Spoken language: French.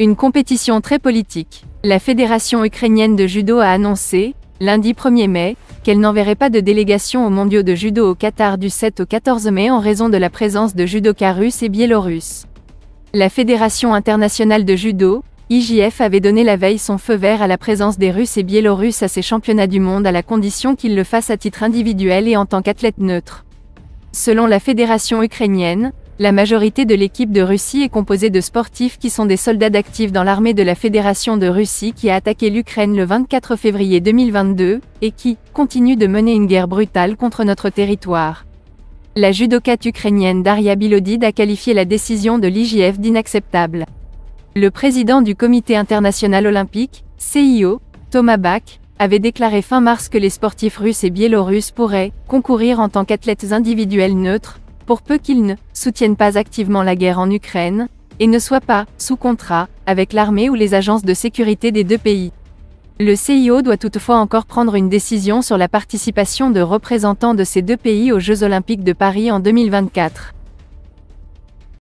Une compétition très politique. La Fédération ukrainienne de judo a annoncé, lundi 1er mai, qu'elle n'enverrait pas de délégation aux Mondiaux de judo au Qatar du 7 au 14 mai en raison de la présence de judokas russes et biélorusses. La Fédération internationale de judo, IJF, avait donné la veille son feu vert à la présence des Russes et Biélorusses à ses championnats du monde à la condition qu'ils le fassent à titre individuel et en tant qu'athlète neutre. Selon la Fédération ukrainienne, la majorité de l'équipe de Russie est composée de sportifs qui sont des soldats d'actifs dans l'armée de la Fédération de Russie qui a attaqué l'Ukraine le 24 février 2022, et qui continue de mener une guerre brutale contre notre territoire. La judokate ukrainienne Daria Bilodid a qualifié la décision de l'IJF d'inacceptable. Le président du Comité international olympique, CIO, Thomas Bach, avait déclaré fin mars que les sportifs russes et biélorusses pourraient concourir en tant qu'athlètes individuels neutres, pour peu qu'ils ne soutiennent pas activement la guerre en Ukraine, et ne soient pas sous contrat avec l'armée ou les agences de sécurité des deux pays. Le CIO doit toutefois encore prendre une décision sur la participation de représentants de ces deux pays aux Jeux olympiques de Paris en 2024.